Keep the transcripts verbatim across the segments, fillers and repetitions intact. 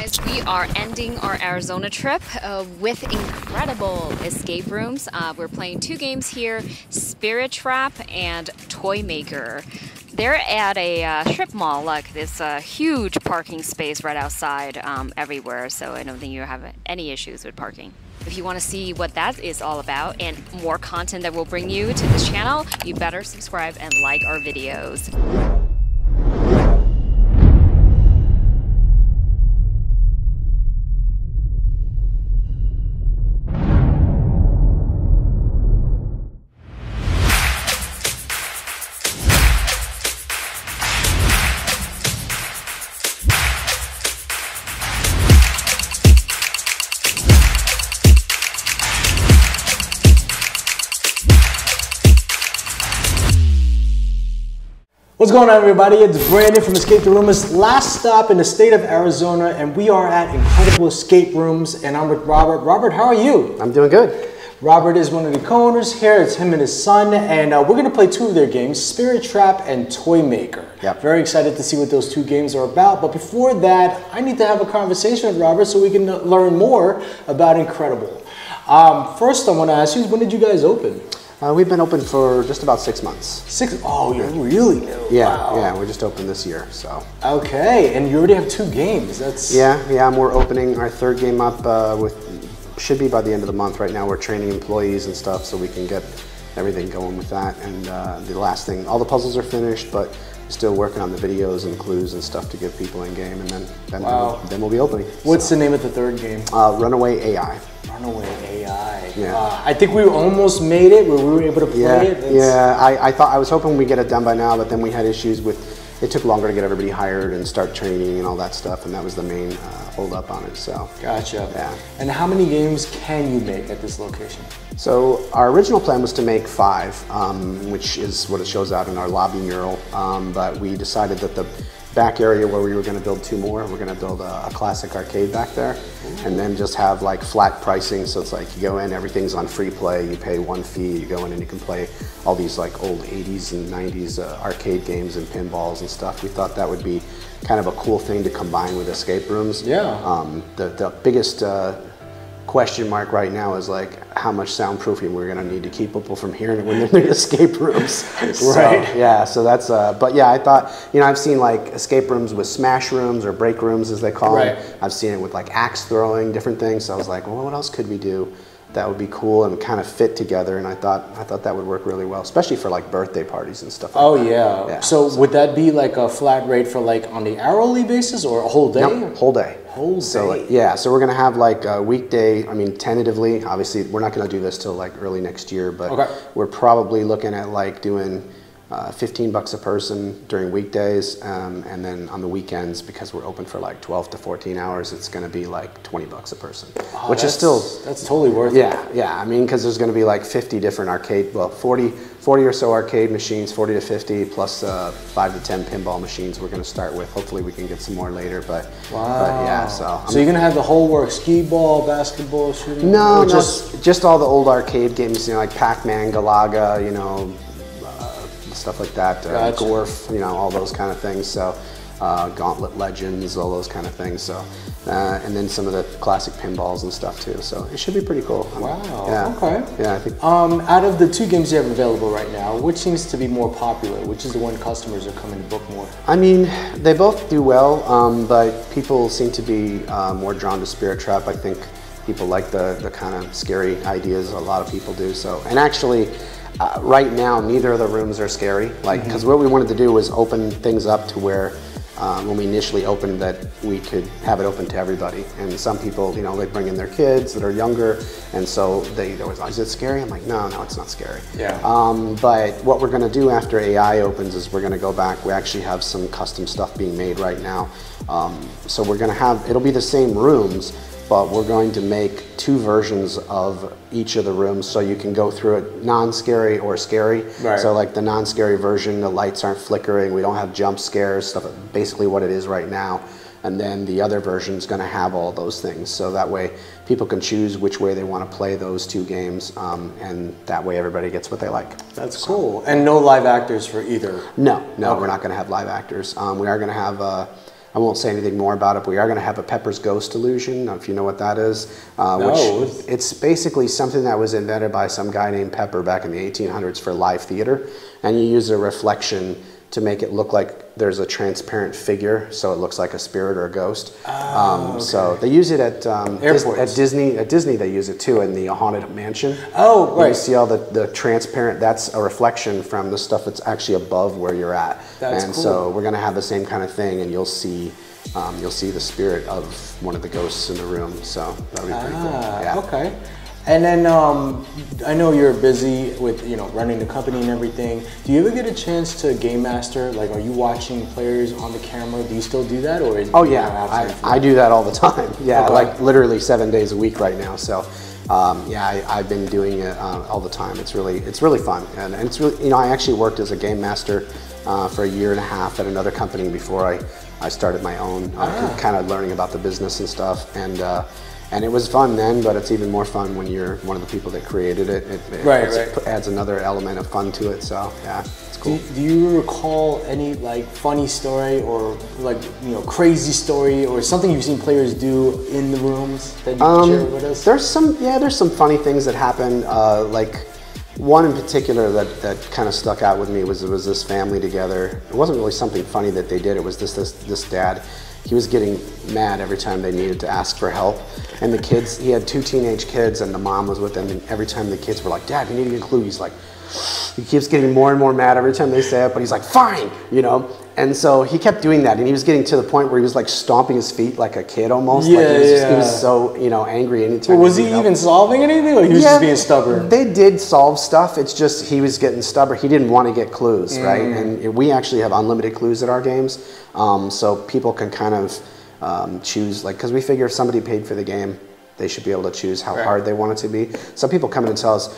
guys, we are ending our Arizona trip uh, with Incredible Escape Rooms. Uh, we're playing two games here, Spirit Trap and Toy Maker. They're at a uh, strip mall, like this uh, huge parking space right outside um, everywhere, so I don't think you have any issues with parking. If you want to see what that is all about and more content that we'll bring you to this channel, you better subscribe and like our videos. What's going on, everybody? It's Brandon from Escape the Roomers. Last stop in the state of Arizona, and we are at Incredible Escape Rooms, and I'm with Robert. Robert, how are you? I'm doing good. Robert is one of the co-owners here. It's him and his son, and uh, we're going to play two of their games, Spirit Trap and Toy Maker. Yep. Very excited to see what those two games are about, but before that, I need to have a conversation with Robert so we can learn more about Incredible. Um, first, I want to ask you, when did you guys open? Uh, we've been open for just about six months. Six? Oh, you're really new. Yeah, wow. Yeah, we just opened this year, so. Okay, and you already have two games. That's yeah, yeah. And we're opening our third game up uh, with should be by the end of the month. Right now, we're training employees and stuff so we can get everything going with that. And uh, the last thing, all the puzzles are finished, but still working on the videos and clues and stuff to give people in game, and then then, wow. we'll, then we'll be opening. What's so. the name of the third game? Uh, Runaway A I. Runaway A I. Yeah. Uh, I think we almost made it where we were able to play yeah. it. That's... Yeah, I, I thought I was hoping we'd get it done by now, but then we had issues with it took longer to get everybody hired and start training and all that stuff, and that was the main uh, hold up on it. So gotcha. Yeah. And how many games can you make at this location? So our original plan was to make five, um, which is what it shows out in our lobby mural. Um, but we decided that the back area where we were going to build two more, we're going to build a, a classic arcade back there, and then just have like flat pricing. So it's like you go in, everything's on free play. You pay one fee, you go in, and you can play all these like old eighties and nineties uh, arcade games and pinballs and stuff. We thought that would be kind of a cool thing to combine with escape rooms. Yeah. Um, the the biggest uh, question mark right now is like how much soundproofing we're going to need to keep people from hearing when they're in escape rooms. Right. So, yeah. So that's, uh, but yeah, I thought, you know, I've seen like escape rooms with smash rooms or break rooms as they call right. them. I've seen it with like axe throwing, different things. So I was like, well, what else could we do that would be cool and kind of fit together? And I thought, I thought that would work really well, especially for like birthday parties and stuff like oh, that. Oh yeah. yeah. So, so would that be like a flat rate for like on the hourly basis or a whole day? Nope, whole day. Whole so like, yeah, so we're gonna have like a weekday. I mean, tentatively, obviously, we're not gonna do this till like early next year, but okay. we're probably looking at like doing uh, fifteen bucks a person during weekdays, um, and then on the weekends because we're open for like twelve to fourteen hours, it's gonna be like twenty bucks a person, oh, which is still that's totally worth yeah, it. Yeah, yeah. I mean, because there's gonna be like fifty different arcade, well, forty, forty or so arcade machines, forty to fifty, plus uh, five to ten pinball machines we're going to start with. Hopefully we can get some more later, but, wow. but yeah, so. I'm so you're going to have the whole work, skee ball, basketball, shooting? No, no just, just all the old arcade games, you know, like Pac-Man, Galaga, you know, uh, stuff like that, uh, gotcha. Gorf, you know, all those kind of things, so uh, Gauntlet Legends, all those kind of things, so. Uh, and then some of the classic pinballs and stuff too. So it should be pretty cool. Wow. Yeah. Okay. Yeah. I think. Um, out of the two games you have available right now, which seems to be more popular? Which is the one customers are coming to book more? I mean, they both do well, um, but people seem to be uh, more drawn to Spirit Trap. I think people like the the kind of scary ideas. A lot of people do. So, and actually. Uh, right now, neither of the rooms are scary. Like, because mm-hmm. what we wanted to do was open things up to where, um, when we initially opened, that we could have it open to everybody. And some people, you know, they bring in their kids that are younger, and so they they're always like, "Is it scary?" I'm like, "No, no, it's not scary." Yeah. Um, but what we're going to do after A I opens is we're going to go back. We actually have some custom stuff being made right now. Um, so we're going to have it'll be the same rooms. But we're going to make two versions of each of the rooms so you can go through it non-scary or scary. Right. So like the non-scary version, the lights aren't flickering, we don't have jump scares, stuff, basically what it is right now. And then the other version is going to have all those things. So that way people can choose which way they want to play those two games. Um, and that way everybody gets what they like. That's so. Cool. And no live actors for either? No, no, okay. We're not going to have live actors. Um, we are going to have... Uh, I won't say anything more about it, but we are going to have a Pepper's Ghost illusion, if you know what that is. Uh, no. Which it's basically something that was invented by some guy named Pepper back in the eighteen hundreds for live theater. And you use a reflection to make it look like there's a transparent figure, so it looks like a spirit or a ghost. Oh, um, okay. So they use it at um, Dis at Disney. At Disney, they use it too in the Haunted Mansion. Oh, right. You see all the the transparent. That's a reflection from the stuff that's actually above where you're at. That's and cool. So we're gonna have the same kind of thing, and you'll see, um, you'll see the spirit of one of the ghosts in the room. So that'll be pretty ah, cool. Yeah. Okay. And then um, I know you're busy with you know running the company and everything. Do you ever get a chance to game master? Like, are you watching players on the camera? Do you still do that, or? Is oh yeah, I, I do that all the time. Yeah, okay. Like literally seven days a week right now. So um, yeah, I, I've been doing it uh, all the time. It's really it's really fun, and, and it's really you know I actually worked as a game master uh, for a year and a half at another company before I I started my own, uh, ah. kind of learning about the business and stuff and. Uh, And it was fun then, but it's even more fun when you're one of the people that created it. It, it right, right. adds another element of fun to it, so yeah, it's cool. Do, do you recall any like funny story or like you know crazy story or something you've seen players do in the rooms that you um, can share with us? There's some, yeah, there's some funny things that happen. Uh, like one in particular that that kind of stuck out with me was it was this family together. It wasn't really something funny that they did. It was this this this dad. He was getting mad every time they needed to ask for help. And the kids, he had two teenage kids and the mom was with them, and every time the kids were like, Dad, we need to get a clue, he's like, he keeps getting more and more mad every time they say it, but he's like, fine, you know? And so he kept doing that, and he was getting to the point where he was like stomping his feet like a kid almost. Yeah, like he, was just, yeah. he was so, you know, angry anytime. Well, was he, he even solving anything, or he was yeah, just being stubborn? They did solve stuff, it's just he was getting stubborn. He didn't want to get clues, mm. right? And we actually have unlimited clues at our games, um, so people can kind of um, choose, like, because we figure if somebody paid for the game, they should be able to choose how right. hard they want it to be. Some people come in and tell us,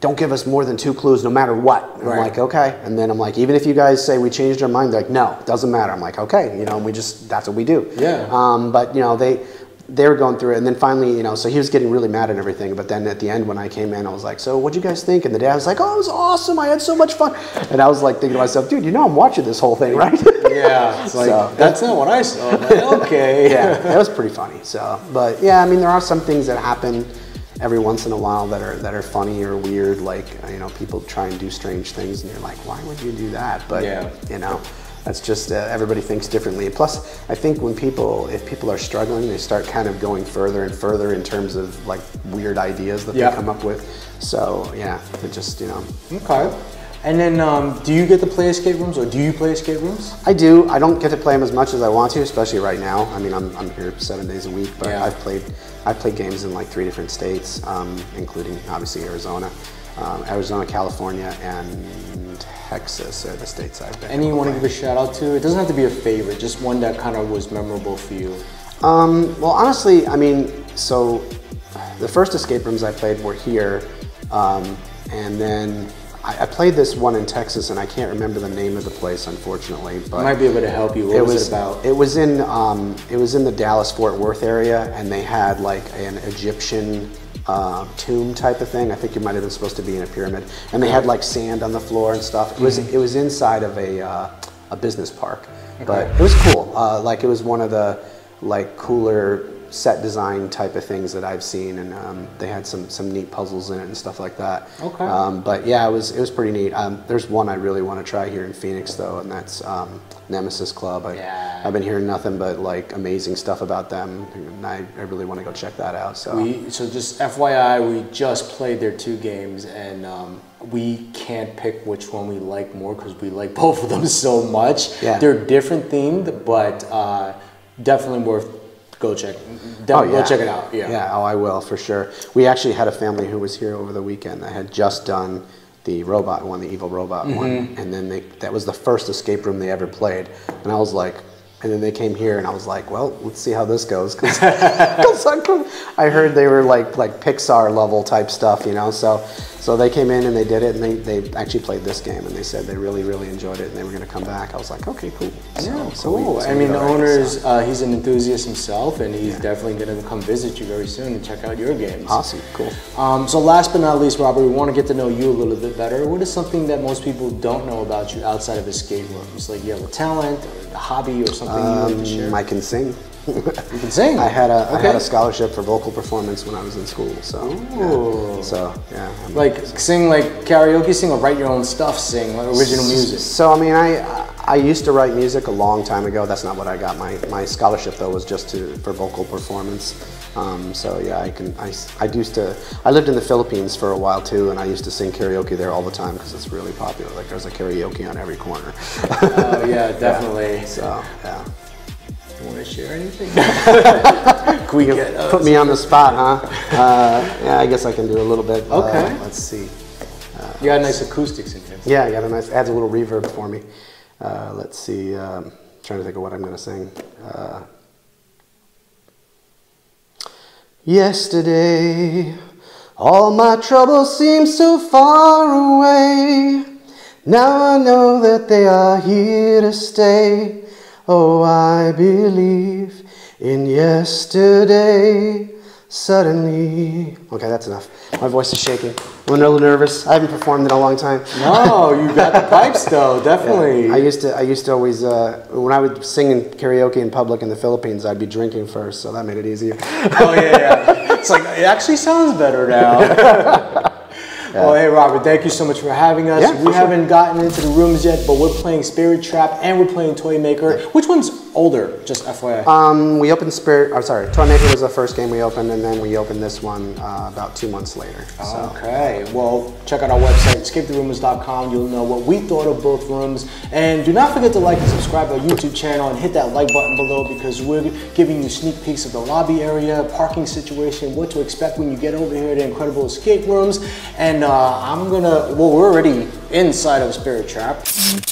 don't give us more than two clues no matter what. And right. I'm like, okay. And then I'm like, even if you guys say we changed our mind, they're like, no, it doesn't matter. I'm like, okay, you know, and we just, that's what we do. Yeah. Um, but you know, they, they were going through it, and then finally, you know, so he was getting really mad and everything, but then at the end when I came in, I was like, so what'd you guys think? And the dad was like, oh, it was awesome, I had so much fun. And I was like thinking to myself, dude, you know I'm watching this whole thing, right? Yeah, it's like, so, that's not what I saw, like, okay. Yeah, that was pretty funny, so. But yeah, I mean, there are some things that happen every once in a while that are that are funny or weird, like you know people try and do strange things and you're like, why would you do that? But yeah. you know that's just uh, everybody thinks differently. Plus I think when people if people are struggling, they start kind of going further and further in terms of like weird ideas that yeah. they come up with, so yeah it just you know okay. And then, um, do you get to play escape rooms, or do you play escape rooms? I do. I don't get to play them as much as I want to, especially right now. I mean, I'm, I'm here seven days a week, but yeah. I've played I've played games in like three different states, um, including obviously Arizona, um, Arizona, California, and Texas are the states I've been. Any you want to give a shout out to? It doesn't have to be a favorite, just one that kind of was memorable for you. Um, well, honestly, I mean, so the first escape rooms I played were here, um, and then. I played this one in Texas, and I can't remember the name of the place, unfortunately. But I might be able to help you. What it was, was it about? It was in um, it was in the Dallas-Fort Worth area, and they had like an Egyptian uh, tomb type of thing. I think you might have been supposed to be in a pyramid, and they had like sand on the floor and stuff. It was mm-hmm. it was inside of a uh, a business park, okay. but it was cool. Uh, like it was one of the like cooler set design type of things that I've seen, and um, they had some some neat puzzles in it and stuff like that. Okay. Um, but yeah, it was it was pretty neat. Um, there's one I really want to try here in Phoenix though, and that's um, Nemesis Club. I, yeah. I've been hearing nothing but like amazing stuff about them, and I, I really want to go check that out. So we, so just F Y I, we just played their two games, and um, we can't pick which one we like more because we like both of them so much. Yeah. They're different themed, but uh, definitely worth. Go check. Oh, yeah. Go check it out. Yeah. Yeah. Oh, I will for sure. We actually had a family who was here over the weekend that had just done the robot one, the evil robot mm-hmm. one, and then they that was the first escape room they ever played, and I was like, and then they came here, and I was like, well, let's see how this goes. Cause, cause I heard they were like like Pixar level type stuff, you know. So So they came in and they did it, and they, they actually played this game, and they said they really, really enjoyed it, and they were going to come back. I was like, okay, cool. So, yeah, cool. So we, so I mean, the owner's, uh, he's an enthusiast himself, and he's yeah. definitely going to come visit you very soon and check out your games. Awesome, cool. Um, so last but not least, Robert, we want to get to know you a little bit better. What is something that most people don't know about you outside of escape rooms? Like, you have a talent, or a hobby, or something um, you want to share? I can sing. You can sing. I had a okay. I had a scholarship for vocal performance when I was in school, so yeah. so yeah. I'm like a, so. sing like karaoke, sing or write your own stuff, sing like original music. So I mean, I I used to write music a long time ago. That's not what I got. My my scholarship though was just to for vocal performance. Um, so yeah, I can I I used to I lived in the Philippines for a while too, and I used to sing karaoke there all the time because it's really popular. Like there's a karaoke on every corner. Oh yeah, definitely. Yeah. So yeah. Want to share anything? Can we get, uh, put me on the spot, huh? Uh, yeah, I guess I can do a little bit. Okay. Uh, let's see. Uh, you got nice acoustics in here. Yeah, I got a nice, adds a little reverb for me. Uh, let's see, um, trying to think of what I'm going to sing. Uh, Yesterday, all my troubles seem so far away. Now I know that they are here to stay. Oh, I believe in yesterday, suddenly. Okay, that's enough. My voice is shaking. I'm a little nervous. I haven't performed in a long time. No, you got the pipes though, definitely. Yeah. I used to I used to always, uh, when I would sing in karaoke in public in the Philippines, I'd be drinking first, so that made it easier. Oh yeah, yeah. It's like, it actually sounds better now. Yeah. Well, hey, Robert, thank you so much for having us. Yeah, we haven't sure. gotten into the rooms yet, but we're playing Spirit Trap and we're playing Toy Maker. Yeah. Which one's older, just F Y I? Um, we opened Spirit, I'm sorry, Toy Maker was the first game we opened, and then we opened this one uh, about two months later. So. Okay, well, check out our website, escape the roomers dot com. You'll know what we thought of both rooms. And do not forget to like and subscribe to our YouTube channel and hit that like button below, because we're giving you sneak peeks of the lobby area, parking situation, what to expect when you get over here to Incredible Escape Rooms. And Uh, I'm gonna, well, we're already inside of Spirit Trap.